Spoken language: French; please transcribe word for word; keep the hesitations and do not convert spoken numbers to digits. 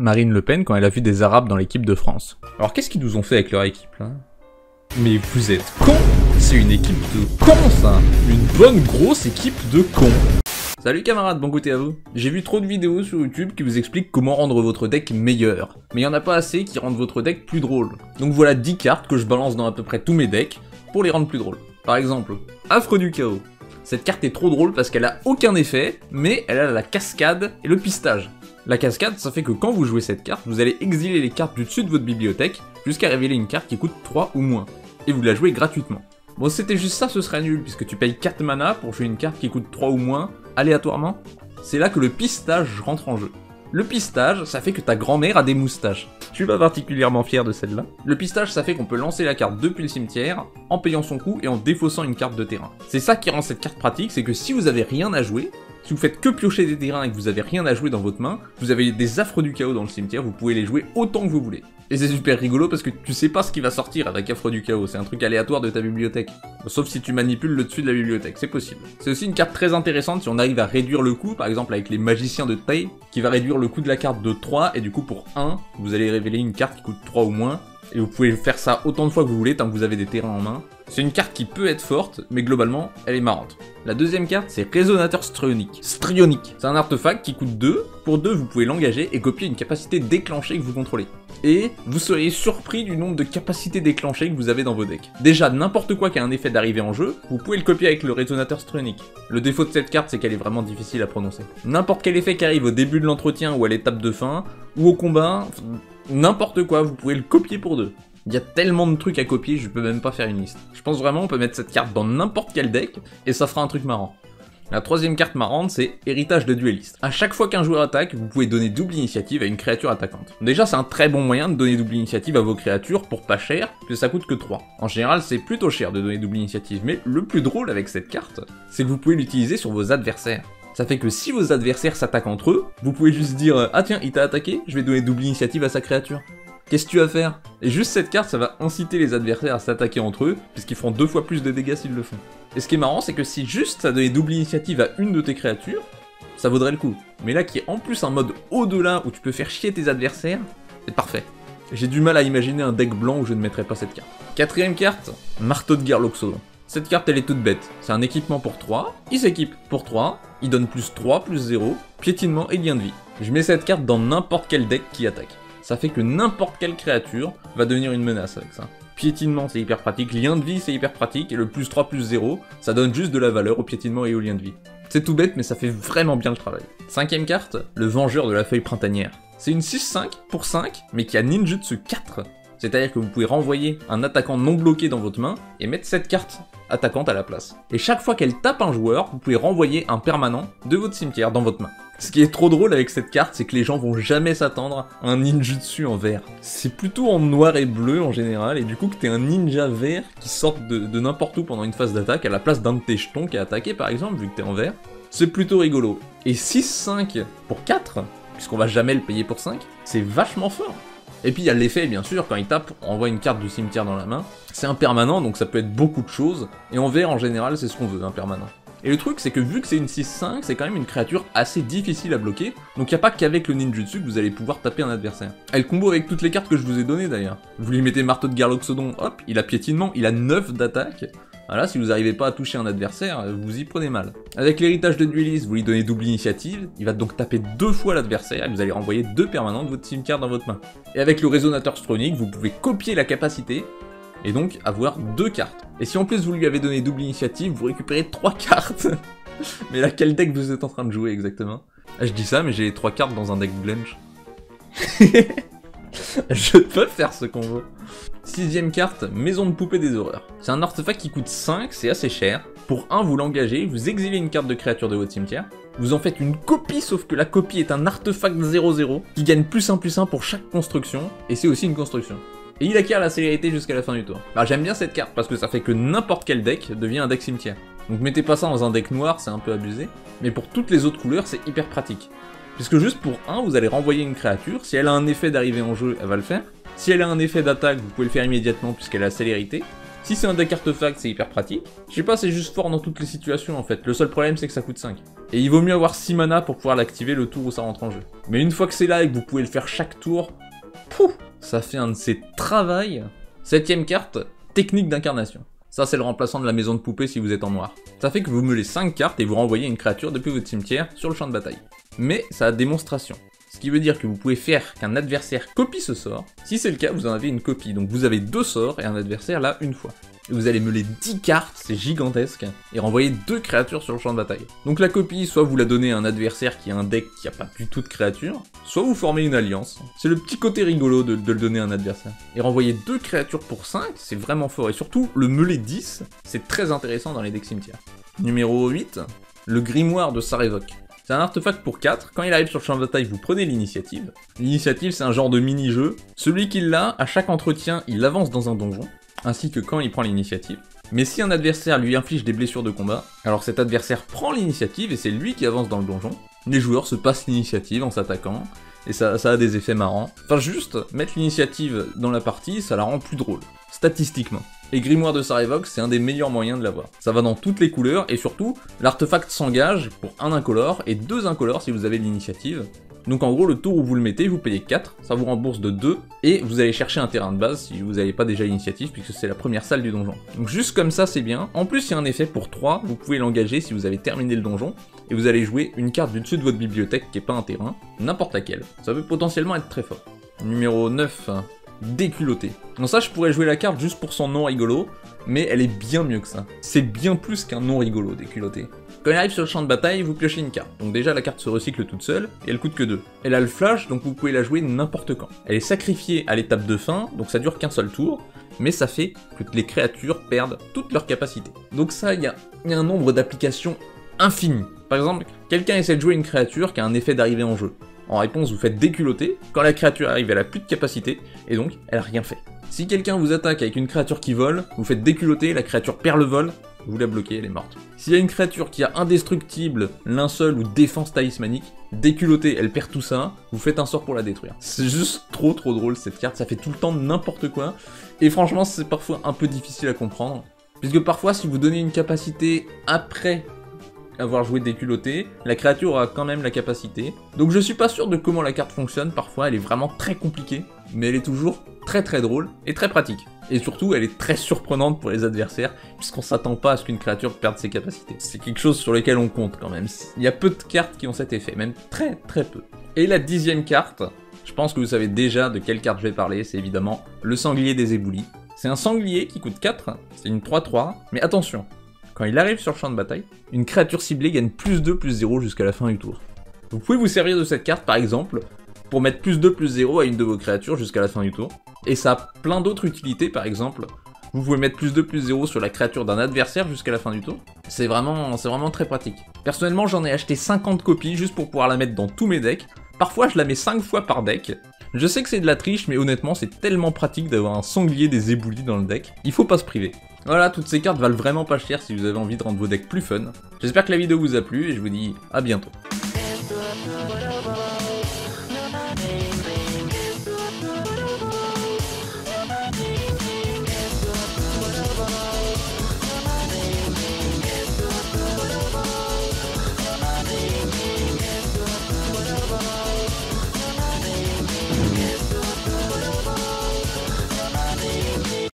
Marine Le Pen quand elle a vu des Arabes dans l'équipe de France. Alors qu'est-ce qu'ils nous ont fait avec leur équipe là? Mais vous êtes cons! C'est une équipe de cons ça! Une bonne grosse équipe de cons! Salut camarades, bon goûter à vous. J'ai vu trop de vidéos sur YouTube qui vous expliquent comment rendre votre deck meilleur. Mais il n'y en a pas assez qui rendent votre deck plus drôle. Donc voilà dix cartes que je balance dans à peu près tous mes decks pour les rendre plus drôles. Par exemple, Affreux du Chaos. Cette carte est trop drôle parce qu'elle a aucun effet, mais elle a la cascade et le pistage. La cascade, ça fait que quand vous jouez cette carte, vous allez exiler les cartes du dessus de votre bibliothèque jusqu'à révéler une carte qui coûte trois ou moins. Et vous la jouez gratuitement. Bon, si c'était juste ça, ce serait nul, puisque tu payes quatre mana pour jouer une carte qui coûte trois ou moins, aléatoirement. C'est là que le pistage rentre en jeu. Le pistage, ça fait que ta grand-mère a des moustaches. Je suis pas particulièrement fier de celle-là. Le pistage, ça fait qu'on peut lancer la carte depuis le cimetière, en payant son coût et en défaussant une carte de terrain. C'est ça qui rend cette carte pratique, c'est que si vous avez rien à jouer, si vous faites que piocher des terrains et que vous avez rien à jouer dans votre main, vous avez des affreux du chaos dans le cimetière, vous pouvez les jouer autant que vous voulez. Et c'est super rigolo parce que tu sais pas ce qui va sortir avec affreux du chaos, c'est un truc aléatoire de ta bibliothèque. Sauf si tu manipules le dessus de la bibliothèque, c'est possible. C'est aussi une carte très intéressante si on arrive à réduire le coût, par exemple avec les magiciens de taille, qui va réduire le coût de la carte de trois, et du coup pour un, vous allez révéler une carte qui coûte trois ou moins, et vous pouvez faire ça autant de fois que vous voulez tant que vous avez des terrains en main. C'est une carte qui peut être forte, mais globalement, elle est marrante. La deuxième carte, c'est Résonateur Strionic. Strionic. C'est un artefact qui coûte deux. Pour deux, vous pouvez l'engager et copier une capacité déclenchée que vous contrôlez. Et vous seriez surpris du nombre de capacités déclenchées que vous avez dans vos decks. Déjà, n'importe quoi qui a un effet d'arrivée en jeu, vous pouvez le copier avec le Résonateur Strionic. Le défaut de cette carte, c'est qu'elle est vraiment difficile à prononcer. N'importe quel effet qui arrive au début de l'entretien ou à l'étape de fin, ou au combat, n'importe quoi, vous pouvez le copier pour deux. Il y a tellement de trucs à copier, je peux même pas faire une liste. Je pense vraiment on peut mettre cette carte dans n'importe quel deck, et ça fera un truc marrant. La troisième carte marrante, c'est Héritage de duelliste. A chaque fois qu'un joueur attaque, vous pouvez donner double initiative à une créature attaquante. Déjà, c'est un très bon moyen de donner double initiative à vos créatures pour pas cher, parce que ça coûte que trois. En général, c'est plutôt cher de donner double initiative, mais le plus drôle avec cette carte, c'est que vous pouvez l'utiliser sur vos adversaires. Ça fait que si vos adversaires s'attaquent entre eux, vous pouvez juste dire « Ah tiens, il t'a attaqué, je vais donner double initiative à sa créature ». Qu'est-ce que tu vas faire? Et juste cette carte, ça va inciter les adversaires à s'attaquer entre eux, puisqu'ils feront deux fois plus de dégâts s'ils le font. Et ce qui est marrant, c'est que si juste ça donnait double initiative à une de tes créatures, ça vaudrait le coup. Mais là, qui est en plus un mode au-delà où tu peux faire chier tes adversaires, c'est parfait. J'ai du mal à imaginer un deck blanc où je ne mettrais pas cette carte. Quatrième carte, Marteau de guerre loxodon. Cette carte, elle est toute bête. C'est un équipement pour trois, il s'équipe pour trois, il donne plus trois, plus zéro, piétinement et gain de vie. Je mets cette carte dans n'importe quel deck qui attaque. Ça fait que n'importe quelle créature va devenir une menace avec ça. Piétinement, c'est hyper pratique, lien de vie, c'est hyper pratique, et le plus trois, plus zéro, ça donne juste de la valeur au piétinement et au lien de vie. C'est tout bête, mais ça fait vraiment bien le travail. Cinquième carte, le vengeur de la feuille printanière. C'est une six cinq pour cinq, mais qui a ninjutsu quatre. C'est-à-dire que vous pouvez renvoyer un attaquant non bloqué dans votre main et mettre cette carte attaquante à la place. Et chaque fois qu'elle tape un joueur, vous pouvez renvoyer un permanent de votre cimetière dans votre main. Ce qui est trop drôle avec cette carte, c'est que les gens vont jamais s'attendre à un ninjutsu en vert. C'est plutôt en noir et bleu en général, et du coup que t'es un ninja vert qui sort de, de n'importe où pendant une phase d'attaque à la place d'un de tes jetons qui a attaqué par exemple, vu que t'es en vert. C'est plutôt rigolo. Et six cinq pour quatre, puisqu'on va jamais le payer pour cinq, c'est vachement fort. Et puis il y a l'effet bien sûr, quand il tape, on envoie une carte du cimetière dans la main. C'est impermanent, donc ça peut être beaucoup de choses, et en vert en général c'est ce qu'on veut, impermanent. Et le truc c'est que vu que c'est une six cinq, c'est quand même une créature assez difficile à bloquer, donc il n'y a pas qu'avec le ninjutsu que vous allez pouvoir taper un adversaire. Elle combo avec toutes les cartes que je vous ai données d'ailleurs. Vous lui mettez marteau de guerre loxodon, hop, il a piétinement, il a neuf d'attaque. Voilà, si vous n'arrivez pas à toucher un adversaire, vous y prenez mal. Avec l'héritage de duelliste, vous lui donnez double initiative, il va donc taper deux fois l'adversaire et vous allez renvoyer deux permanents de votre cimetière dans votre main. Et avec le résonateur stronique, vous pouvez copier la capacité et donc avoir deux cartes. Et si en plus vous lui avez donné double initiative, vous récupérez trois cartes. Mais là, quel deck vous êtes en train de jouer exactement? Je dis ça, mais j'ai les trois cartes dans un deck blanche. Je peux faire ce combo. Sixième carte, maison de poupée des horreurs. C'est un artefact qui coûte cinq, c'est assez cher. Pour un, vous l'engagez, vous exilez une carte de créature de votre cimetière, vous en faites une copie, sauf que la copie est un artefact zéro zéro, qui gagne plus un plus un pour chaque construction, et c'est aussi une construction. Et il acquiert la célérité jusqu'à la fin du tour. Bah j'aime bien cette carte, parce que ça fait que n'importe quel deck devient un deck cimetière. Donc mettez pas ça dans un deck noir, c'est un peu abusé, mais pour toutes les autres couleurs, c'est hyper pratique. Puisque juste pour un, vous allez renvoyer une créature, si elle a un effet d'arrivée en jeu, elle va le faire. Si elle a un effet d'attaque, vous pouvez le faire immédiatement puisqu'elle a la célérité. Si c'est un deck artefact, c'est hyper pratique. Je sais pas, c'est juste fort dans toutes les situations en fait. Le seul problème, c'est que ça coûte cinq. Et il vaut mieux avoir six mana pour pouvoir l'activer le tour où ça rentre en jeu. Mais une fois que c'est là et que vous pouvez le faire chaque tour, pouf, ça fait un de ces travails. Septième carte, technique d'incarnation. Ça, c'est le remplaçant de la maison de poupée si vous êtes en noir. Ça fait que vous meulez cinq cartes et vous renvoyez une créature depuis votre cimetière sur le champ de bataille. Mais ça a démonstration. Ce qui veut dire que vous pouvez faire qu'un adversaire copie ce sort. Si c'est le cas, vous en avez une copie. Donc vous avez deux sorts et un adversaire là une fois. Et vous allez meuler dix cartes, c'est gigantesque, et renvoyer deux créatures sur le champ de bataille. Donc la copie, soit vous la donnez à un adversaire qui a un deck qui n'a pas du tout de créatures, soit vous formez une alliance. C'est le petit côté rigolo de, de le donner à un adversaire. Et renvoyer deux créatures pour cinq, c'est vraiment fort. Et surtout, le meuler dix, c'est très intéressant dans les decks cimetières. Numéro huit, le grimoire de Sarevok. C'est un artefact pour quatre, quand il arrive sur le champ de bataille, vous prenez l'initiative. L'initiative, c'est un genre de mini-jeu. Celui qui l'a, à chaque entretien, il avance dans un donjon, ainsi que quand il prend l'initiative. Mais si un adversaire lui inflige des blessures de combat, alors cet adversaire prend l'initiative et c'est lui qui avance dans le donjon. Les joueurs se passent l'initiative en s'attaquant, et ça, ça a des effets marrants. Enfin juste, mettre l'initiative dans la partie, ça la rend plus drôle, statistiquement. Et Grimoire de Sarevok, c'est un des meilleurs moyens de l'avoir. Ça va dans toutes les couleurs, et surtout, l'artefact s'engage pour un incolore et deux incolores si vous avez l'initiative. Donc en gros, le tour où vous le mettez, vous payez quatre, ça vous rembourse de deux, et vous allez chercher un terrain de base si vous n'avez pas déjà l'initiative, puisque c'est la première salle du donjon. Donc juste comme ça, c'est bien. En plus, il y a un effet pour trois, vous pouvez l'engager si vous avez terminé le donjon, et vous allez jouer une carte du dessus de votre bibliothèque qui n'est pas un terrain, n'importe laquelle. Ça peut potentiellement être très fort. Numéro neuf, déculottée. Donc ça, je pourrais jouer la carte juste pour son nom rigolo, mais elle est bien mieux que ça. C'est bien plus qu'un nom rigolo, déculottée. Quand elle arrive sur le champ de bataille, vous piochez une carte. Donc déjà, la carte se recycle toute seule, et elle coûte que deux. Elle a le flash, donc vous pouvez la jouer n'importe quand. Elle est sacrifiée à l'étape de fin, donc ça dure qu'un seul tour, mais ça fait que les créatures perdent toutes leurs capacités. Donc ça, il y, y a un nombre d'applications infini. Par exemple, quelqu'un essaie de jouer une créature qui a un effet d'arrivée en jeu. En réponse, vous faites déculotter, quand la créature arrive, elle a plus de capacité, et donc elle a rien fait. Si quelqu'un vous attaque avec une créature qui vole, vous faites déculotter, la créature perd le vol, vous la bloquez, elle est morte. S'il y a une créature qui a indestructible, linceul ou défense talismanique, déculottée, elle perd tout ça, vous faites un sort pour la détruire. C'est juste trop trop drôle cette carte, ça fait tout le temps n'importe quoi, et franchement c'est parfois un peu difficile à comprendre, puisque parfois si vous donnez une capacité après avoir joué déculottée, la créature aura quand même la capacité. Donc je suis pas sûr de comment la carte fonctionne, parfois elle est vraiment très compliquée, mais elle est toujours très très drôle et très pratique. Et surtout, elle est très surprenante pour les adversaires, puisqu'on s'attend pas à ce qu'une créature perde ses capacités. C'est quelque chose sur lequel on compte quand même. Il y a peu de cartes qui ont cet effet, même très très peu. Et la dixième carte, je pense que vous savez déjà de quelle carte je vais parler, c'est évidemment le sanglier des éboulis. C'est un sanglier qui coûte quatre, c'est une trois trois, mais attention, quand il arrive sur le champ de bataille, une créature ciblée gagne plus deux, plus zéro jusqu'à la fin du tour. Vous pouvez vous servir de cette carte par exemple, pour mettre plus deux, plus zéro à une de vos créatures jusqu'à la fin du tour. Et ça a plein d'autres utilités, par exemple, vous pouvez mettre plus deux, plus zéro sur la créature d'un adversaire jusqu'à la fin du tour. C'est vraiment, c'est vraiment très pratique. Personnellement, j'en ai acheté cinquante copies juste pour pouvoir la mettre dans tous mes decks. Parfois, je la mets cinq fois par deck. Je sais que c'est de la triche, mais honnêtement, c'est tellement pratique d'avoir un sanglier des éboulis dans le deck. Il faut pas se priver. Voilà, toutes ces cartes valent vraiment pas cher si vous avez envie de rendre vos decks plus fun. J'espère que la vidéo vous a plu et je vous dis à bientôt.